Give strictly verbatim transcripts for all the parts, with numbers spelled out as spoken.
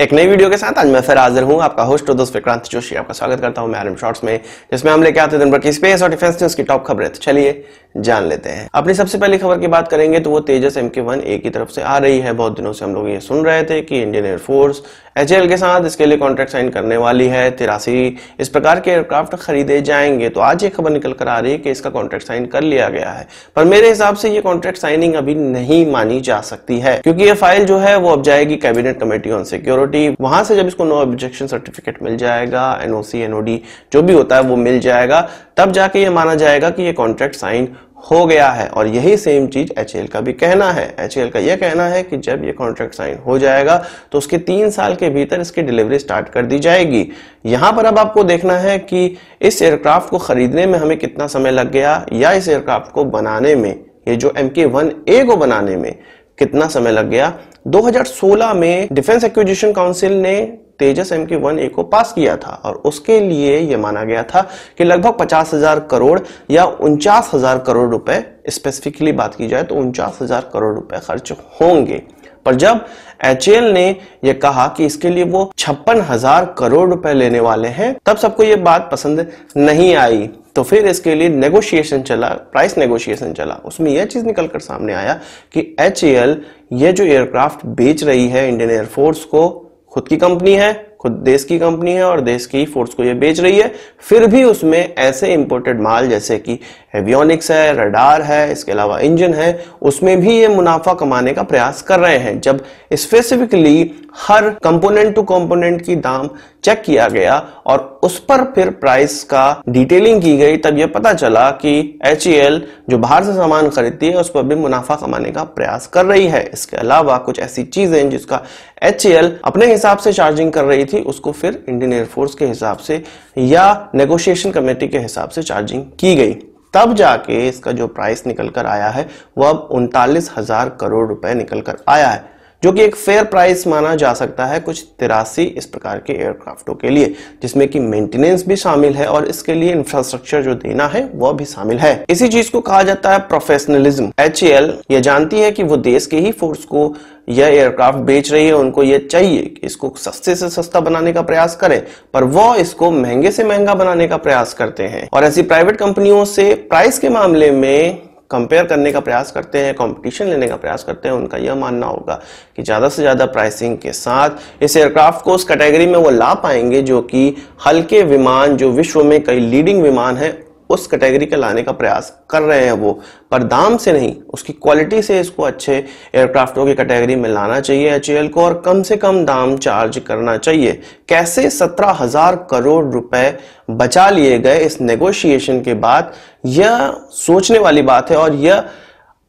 एक नई वीडियो के साथ आज मैं फिर हाजिर हूं, आपका होस्ट और दोस्त विक्रांत जोशी। आपका स्वागत करता हूं मैं आरएम शॉर्ट्स में, जिसमें हम लेके आते हैं दिन भर की स्पेस और डिफेंस न्यूज की टॉप खबरें। तो चलिए जान लेते हैं। अपनी सबसे पहली खबर की बात करेंगे तो वो तेजस एम के वन ए की तरफ से आ रही है। बहुत दिनों से हम लोग ये सुन रहे थे कि इंडियन एयरफोर्स एच एल के साथ इसके लिए कॉन्ट्रैक्ट साइन करने वाली है, तिरासी इस प्रकार के एयरक्राफ्ट खरीदे जाएंगे। तो आज ये खबर निकल कर आ रही है कि इसका कॉन्ट्रैक्ट साइन कर लिया गया है, पर मेरे हिसाब से ये कॉन्ट्रैक्ट साइनिंग अभी नहीं मानी जा सकती है, क्योंकि ये फाइल जो है वो अब जाएगी कैबिनेट कमेटी ऑन सिक्योरिटी। वहां से जब इसको नो ऑब्जेक्शन सर्टिफिकेट मिल जाएगा, एनओसी एनओडी जो भी होता है वो मिल जाएगा, तब जाके ये माना जाएगा कि ये कॉन्ट्रैक्ट साइन हो गया है। और यही सेम चीज एचएएल का भी कहना है। एचएएल का ये कहना है कि जब ये कॉन्ट्रैक्ट साइन हो जाएगा तो उसके तीन साल के भीतर इसकी डिलीवरी स्टार्ट कर दी जाएगी। यहां पर अब आपको देखना है कि इस एयरक्राफ्ट को खरीदने में हमें कितना समय लग गया, या इस एयरक्राफ्ट को बनाने में, ये जो एम के वन ए को बनाने में कितना समय लग गया। दो हज़ार सोलह में डिफेंस एक्विजिशन काउंसिल ने तेजस एम के वन ए को पास किया था, और उसके लिए यह माना गया था कि लगभग पचास हज़ार करोड़ या उनचास हजार करोड़ रुपए, स्पेसिफिकली बात की जाए तो उनचास हजार करोड़ रुपए खर्च होंगे। पर जब एचएएल ने यह कहा कि इसके लिए वो छप्पन हजार करोड़ रुपए लेने वाले हैं, तब सबको ये बात पसंद नहीं आई। तो फिर इसके लिए नेगोशिएशन चला, प्राइस नेगोशिएशन चला। उसमें यह चीज निकल कर सामने आया कि एचएएल ये जो एयरक्राफ्ट बेच रही है इंडियन एयरफोर्स को, खुद की कंपनी है, खुद देश की कंपनी है और देश की फोर्स को ये बेच रही है, फिर भी उसमें ऐसे इंपोर्टेड माल जैसे कि एवियोनिक्स है, रडार है, इसके अलावा इंजन है, उसमें भी ये मुनाफा कमाने का प्रयास कर रहे हैं। जब स्पेसिफिकली हर कंपोनेंट टू कंपोनेंट की दाम चेक किया गया और उस पर फिर प्राइस का डिटेलिंग की गई, तब यह पता चला कि एचएएल जो बाहर से सामान खरीदती है उस पर भी मुनाफा कमाने का प्रयास कर रही है। इसके अलावा कुछ ऐसी चीजें जिसका एचएएल अपने हिसाब से चार्जिंग कर रही थी, उसको फिर इंडियन एयरफोर्स के हिसाब से या नेगोशिएशन कमेटी के हिसाब से चार्जिंग की गई, तब जाके इसका जो प्राइस निकल कर आया है वह अब उनतालीस हजार करोड़ रुपए निकल कर आया है, जो कि एक फेयर प्राइस माना जा सकता है कुछ तिरासी इस प्रकार के एयरक्राफ्टों के लिए, जिसमें कि मेंटेनेंस भी शामिल है और इसके लिए इंफ्रास्ट्रक्चर जो देना है वह भी शामिल है। इसी चीज को कहा जाता है प्रोफेशनलिज्म। एचएएल ये जानती है कि वो देश के ही फोर्स को यह एयरक्राफ्ट बेच रही है, उनको यह चाहिए कि इसको सस्ते से सस्ता बनाने का प्रयास करें, पर वो इसको महंगे से महंगा बनाने का प्रयास करते हैं और ऐसी प्राइवेट कंपनियों से प्राइस के मामले में कंपेयर करने का प्रयास करते हैं, कंपटीशन लेने का प्रयास करते हैं। उनका यह मानना होगा कि ज़्यादा से ज़्यादा प्राइसिंग के साथ इस एयरक्राफ्ट को उस कैटेगरी में वो ला पाएंगे जो कि हल्के विमान, जो विश्व में कई लीडिंग विमान हैं, उस कैटेगरी के लाने का प्रयास कर रहे हैं वो, पर दाम से नहीं, उसकी क्वालिटी से इसको अच्छे एयरक्राफ्टों की कैटेगरी में लाना चाहिए एचएएल को, और कम से कम दाम चार्ज करना चाहिए। कैसे सत्रह हजार करोड़ रुपए बचा लिए गए इस नेगोशिएशन के बाद, यह सोचने वाली बात है और यह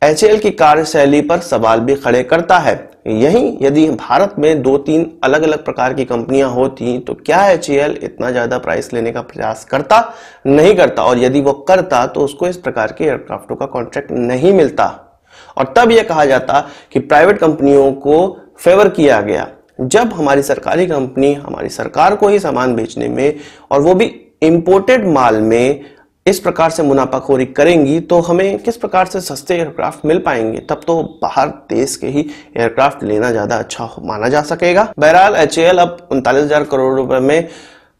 एचएएल की कार्यशैली पर सवाल भी खड़े करता है। यहीं यदि भारत में दो तीन अलग अलग प्रकार की कंपनियां होती तो क्या एचएएल इतना ज्यादा प्राइस लेने का प्रयास करता? नहीं करता, और यदि वो करता तो उसको इस प्रकार के एयरक्राफ्टों का कॉन्ट्रैक्ट नहीं मिलता। और तब यह कहा जाता कि प्राइवेट कंपनियों को फेवर किया गया, जब हमारी सरकारी कंपनी, हमारी सरकार को ही सामान बेचने में और वो भी इम्पोर्टेड माल में इस प्रकार से मुनाफाखोरी करेंगी तो हमें किस प्रकार से सस्ते एयरक्राफ्ट मिल पाएंगे। तब तो बाहर देश के ही एयरक्राफ्ट लेना ज्यादा अच्छा माना जा सकेगा। बहरहाल एचएएल अब उनतालीस हजार करोड़ रुपए में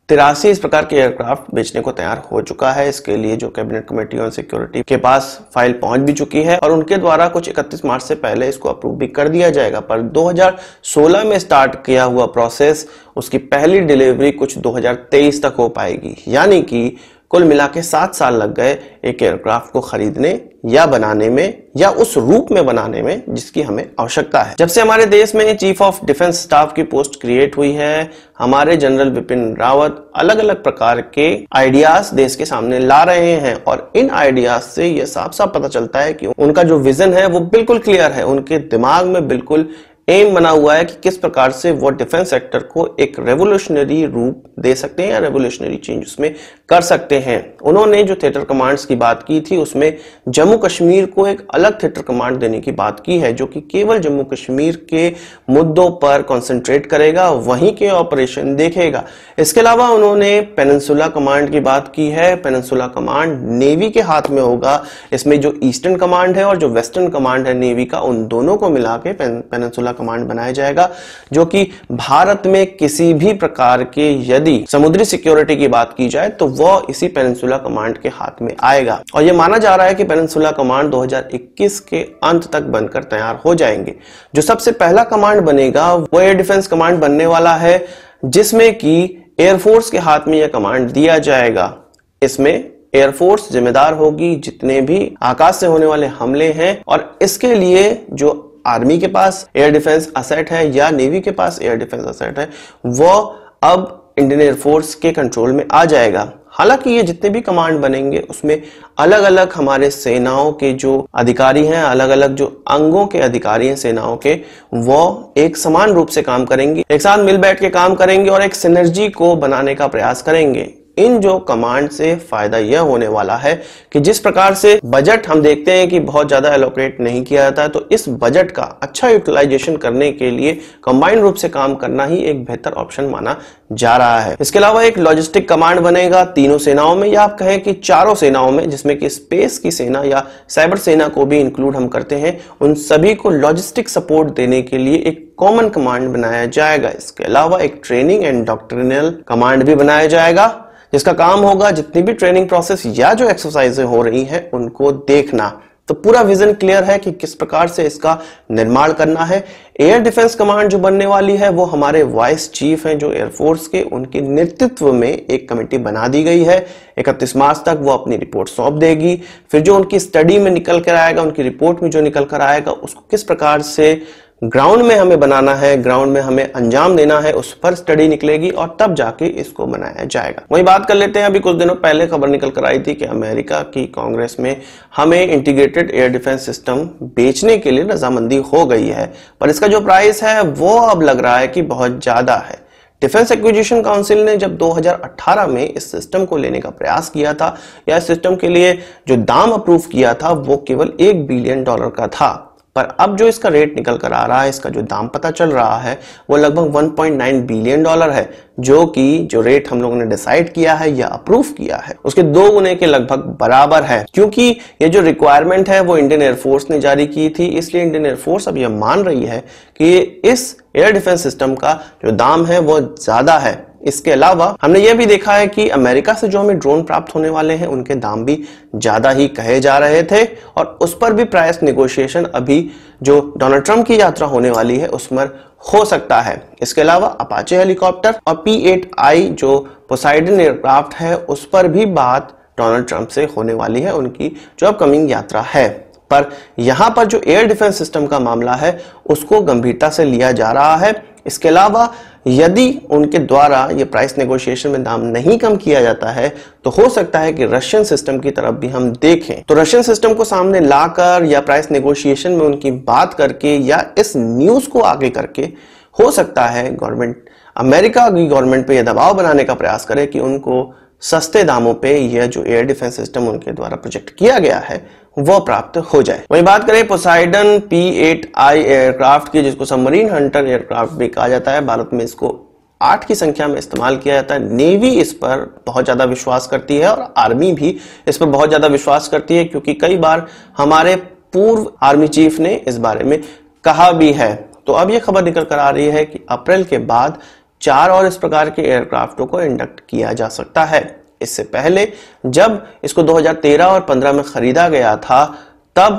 तिरासी इस प्रकार के एयरक्राफ्ट बेचने को तैयार हो चुका है। इसके लिए जो कैबिनेट कमेटी ऑन सिक्योरिटी के पास फाइल पहुंच भी चुकी है और उनके द्वारा कुछ इकतीस मार्च से पहले इसको अप्रूव भी कर दिया जाएगा। पर दो हज़ार सोलह में स्टार्ट किया हुआ प्रोसेस, उसकी पहली डिलीवरी कुछ दो हज़ार तेईस तक हो पाएगी, यानी कि कुल मिला के सात साल लग गए एक एयरक्राफ्ट को खरीदने या बनाने में, या उस रूप में बनाने में जिसकी हमें आवश्यकता है। जब से हमारे देश में चीफ ऑफ डिफेंस स्टाफ की पोस्ट क्रिएट हुई है, हमारे जनरल विपिन रावत अलग अलग प्रकार के आइडियाज देश के सामने ला रहे हैं, और इन आइडियाज से यह साफ साफ पता चलता है कि उनका जो विजन है वो बिल्कुल क्लियर है। उनके दिमाग में बिल्कुल एम बना हुआ है कि किस प्रकार से वो डिफेंस सेक्टर को एक रेवोल्यूशनरी रूप दे सकते हैं या रेवोल्यूशनरी चेंज उसमें कर सकते हैं। उन्होंने जो थिएटर कमांड्स की बात की थी, उसमें जम्मू कश्मीर को एक अलग थिएटर कमांड देने की बात की है, जो कि केवल जम्मू कश्मीर के मुद्दों पर कॉन्सेंट्रेट करेगा, वहीं के ऑपरेशन देखेगा। इसके अलावा उन्होंने पेनिनसुला कमांड की बात की है। पेनिनसुला कमांड नेवी के हाथ में होगा, इसमें जो ईस्टर्न कमांड है और जो वेस्टर्न कमांड है नेवी का, उन दोनों को मिला के पेनिनसुला कमांड बनाया जाएगा, जो कि भारत में किसी भी प्रकार के यदि समुद्री सिक्योरिटी की बात की जाए तो वह इसी पेनिनसुला कमांड के हाथ में आएगा। और यह माना जा रहा है कि पेनिनसुला कमांड दो हज़ार इक्कीस के अंत तक बनकर तैयार हो जाएंगे। जो सबसे पहला कमांड बनेगा वो एयर डिफेंस कमांड बनने वाला है, जिसमें कि एयरफोर्स के हाथ में यह कमांड दिया जाएगा। इसमें एयरफोर्स जिम्मेदार होगी जितने भी आकाश से होने वाले हमले हैं, और इसके लिए जो आर्मी के पास एयर डिफेंस असेट है या नेवी के पास एयर डिफेंस असेट है वो अब इंडियन एयरफोर्स के कंट्रोल में आ जाएगा। हालांकि ये जितने भी कमांड बनेंगे उसमें अलग अलग हमारे सेनाओं के जो अधिकारी हैं, अलग अलग जो अंगों के अधिकारी हैं सेनाओं के, वो एक समान रूप से काम करेंगे, एक साथ मिल बैठ के काम करेंगे और एक सिनर्जी को बनाने का प्रयास करेंगे। इन जो कमांड से फायदा यह होने वाला है कि जिस प्रकार से बजट हम देखते हैं कि बहुत ज्यादा एलोकेट नहीं किया जाता है, तो इस बजट का अच्छा यूटिलाइजेशन करने के लिए कंबाइंड रूप से काम करना ही एक बेहतर ऑप्शन माना जा रहा है। इसके अलावा एक लॉजिस्टिक कमांड बनेगा तीनों सेनाओं में, या आप कहें कि चारों सेनाओं में, जिसमें कि स्पेस की सेना या साइबर सेना को भी इंक्लूड हम करते हैं। उन सभी को लॉजिस्टिक सपोर्ट देने के लिए एक कॉमन कमांड बनाया जाएगा। इसके अलावा एक ट्रेनिंग एंड डॉक्ट्रिनल कमांड भी बनाया जाएगा, जिसका काम होगा जितनी भी ट्रेनिंग प्रोसेस या जो एक्सरसाइजें हो रही हैं उनको देखना। तो पूरा विजन क्लियर है कि किस प्रकार से इसका निर्माण करना है। एयर डिफेंस कमांड जो बनने वाली है वो हमारे वाइस चीफ हैं जो एयरफोर्स के, उनके नेतृत्व में एक कमेटी बना दी गई है। इकतीस मार्च तक वो अपनी रिपोर्ट सौंप देगी। फिर जो उनकी स्टडी में निकल कर आएगा, उनकी रिपोर्ट में जो निकल कर आएगा, उसको किस प्रकार से ग्राउंड में हमें बनाना है, ग्राउंड में हमें अंजाम देना है, उस पर स्टडी निकलेगी और तब जाके इसको बनाया जाएगा। वही बात कर लेते हैं, अभी कुछ दिनों पहले खबर निकल कर आई थी कि अमेरिका की कांग्रेस में हमें इंटीग्रेटेड एयर डिफेंस सिस्टम बेचने के लिए रजामंदी हो गई है, पर इसका जो प्राइस है वो अब लग रहा है कि बहुत ज्यादा है। डिफेंस एक्विजिशन काउंसिल ने जब दो हज़ार अठारह में इस सिस्टम को लेने का प्रयास किया था, या इस सिस्टम के लिए जो दाम अप्रूव किया था वो केवल एक बिलियन डॉलर का था, पर अब जो इसका रेट निकल कर आ रहा है, इसका जो दाम पता चल रहा है वो लगभग एक पॉइंट नौ बिलियन डॉलर है, जो कि जो रेट हम लोगों ने डिसाइड किया है या अप्रूव किया है उसके दो गुने के लगभग बराबर है। क्योंकि ये जो रिक्वायरमेंट है वो इंडियन एयरफोर्स ने जारी की थी, इसलिए इंडियन एयरफोर्स अब यह मान रही है कि इस एयर डिफेंस सिस्टम का जो दाम है वो ज्यादा है। इसके अलावा हमने यह भी देखा है कि अमेरिका से जो हमें ड्रोन प्राप्त होने वाले हैं उनके दाम भी ज्यादा ही कहे जा रहे थे, और उस पर भी प्राइस नेगोशिएशन अभी जो डोनाल्ड ट्रम्प की यात्रा होने वाली है उस पर हो सकता है। इसके अलावा अपाचे हेलीकॉप्टर और पी एट आई जो पोसाइडन एयरक्राफ्ट है उस पर भी बात डोनाल्ड ट्रम्प से होने वाली है, उनकी जो अपकमिंग यात्रा है। पर यहाँ पर जो एयर डिफेंस सिस्टम का मामला है उसको गंभीरता से लिया जा रहा है। इसके अलावा यदि उनके द्वारा ये प्राइस नेगोशिएशन में दाम नहीं कम किया जाता है तो हो सकता है कि रशियन सिस्टम की तरफ भी हम देखें। तो रशियन सिस्टम को सामने लाकर या प्राइस नेगोशिएशन में उनकी बात करके या इस न्यूज को आगे करके हो सकता है गवर्नमेंट, अमेरिका की गवर्नमेंट पे यह दबाव बनाने का प्रयास करे कि उनको सस्ते दामों पे यह जो एयर डिफेंस सिस्टम उनके द्वारा प्रोजेक्ट किया गया है वह प्राप्त हो जाए। वही बात करें Poseidon P eight I aircraft की, जिसको सबमरीन हंटर एयरक्राफ्ट भी कहा जाता है, भारत में इसको आठ की संख्या में इस्तेमाल किया जाता है। नेवी इस पर बहुत ज्यादा विश्वास करती है और आर्मी भी इस पर बहुत ज्यादा विश्वास करती है, क्योंकि कई बार हमारे पूर्व आर्मी चीफ ने इस बारे में कहा भी है। तो अब यह खबर निकल कर आ रही है कि अप्रैल के बाद चार और इस प्रकार के एयरक्राफ्टों को इंडक्ट किया जा सकता है। इससे पहले जब इसको दो हज़ार तेरह और पंद्रह में खरीदा गया था तब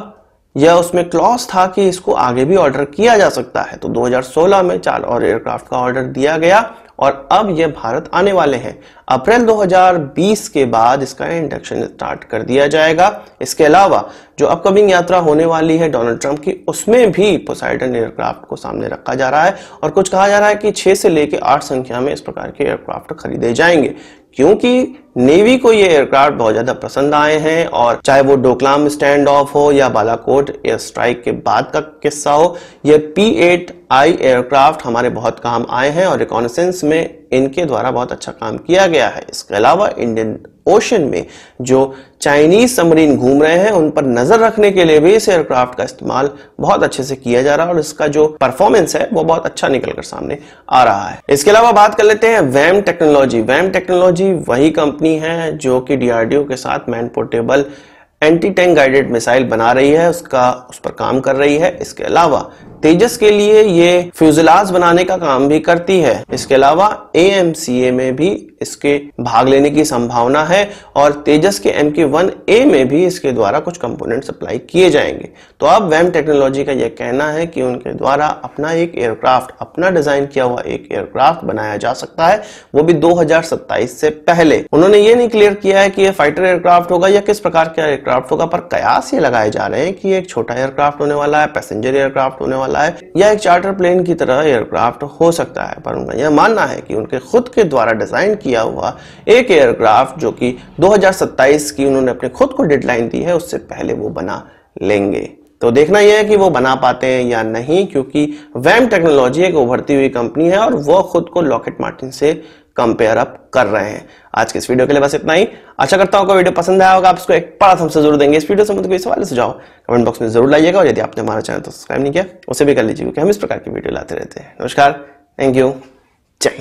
यह उसमें क्लॉज था कि इसको आगे भी ऑर्डर किया जा सकता है। तो दो हज़ार सोलह में चार और एयरक्राफ्ट का ऑर्डर दिया गया और अब यह भारत आने वाले हैं। अप्रैल दो हज़ार बीस के बाद इसका इंडक्शन स्टार्ट कर दिया जाएगा। इसके अलावा जो अपकमिंग यात्रा होने वाली है डोनाल्ड ट्रंप की, उसमें भी पोसाइडन एयरक्राफ्ट को सामने रखा जा रहा है और कुछ कहा जा रहा है कि छह से लेकर आठ संख्या में इस प्रकार के एयरक्राफ्ट खरीदे जाएंगे, क्योंकि नेवी को ये एयरक्राफ्ट बहुत ज्यादा पसंद आए हैं। और चाहे वो डोकलाम स्टैंड ऑफ हो या बालाकोट एयर स्ट्राइक के बाद का किस्सा हो, ये पी एट आई एयरक्राफ्ट हमारे बहुत काम आए हैं और रिकॉनेसेंस में इनके द्वारा बहुत अच्छा काम किया गया है। इसके अलावा इंडियन ओशन में जो चाइनीज सबमरीन घूम रहे हैं उन पर नजर रखने के लिए भी इस एयरक्राफ्ट का इस्तेमाल बहुत अच्छे से किया जा रहा है और इसका जो परफॉर्मेंस है वो बहुत अच्छा निकल कर सामने आ रहा है। इसके अलावा बात कर लेते हैं वेम टेक्नोलॉजी। वेम टेक्नोलॉजी वही कंपनी है जो कि डीआरडीओ के साथ man portable anti tank guided missile बना रही है, उसका उस पर काम कर रही है। इसके अलावा तेजस के लिए ये फ्यूजलाज बनाने का काम भी करती है। इसके अलावा ए एम सी ए में भी इसके भाग लेने की संभावना है और तेजस के एम के वन ए में भी इसके द्वारा कुछ कंपोनेंट सप्लाई किए जाएंगे। तो अब वेम टेक्नोलॉजी का यह कहना है कि उनके द्वारा अपना एक एयरक्राफ्ट, अपना डिजाइन किया हुआ एक एयरक्राफ्ट बनाया जा सकता है, वो भी दो हज़ार सत्ताईस से पहले। उन्होंने ये नहीं क्लियर किया है कि ये फाइटर एयरक्राफ्ट होगा या किस प्रकार का एयरक्राफ्ट होगा, पर कयास ये लगाए जा रहे हैं कि एक छोटा एयरक्राफ्ट होने वाला है, पैसेंजर एयरक्राफ्ट होने वाला है या एक चार्टर प्लेन की तरह एयरक्राफ्ट हो सकता है। पर उनका यह मानना है कि उनके खुद के द्वारा डिजाइन किया हुआ एक एयरक्राफ्ट जो कि दो हज़ार सत्ताईस की उन्होंने अपने खुद को डेडलाइन दी है, उससे पहले वो बना लेंगे। तो देखना यह है कि वो बना पाते हैं या नहीं, क्योंकि वेम टेक्नोलॉजी एक उभरती हुई कंपनी है और वो खुद को लॉकहीड मार्टिन से कंपेयर अप कर रहे हैं। आज के इस वीडियो के लिए बस इतना ही। आशा करता हूं आपको वीडियो पसंद आया होगा। आप इसको एक बड़ा थम्स अप जरूर देंगे। इस वीडियो से मतलब कोई सवाल सुझाव कमेंट बॉक्स में जरूर लाइएगा और यदि आपने हमारा चैनल तो सब्सक्राइब नहीं किया उसे भी कर लीजिए, क्योंकि हम इस प्रकार की वीडियो लाते रहते हैं। नमस्कार, थैंक यू, जय हिंद।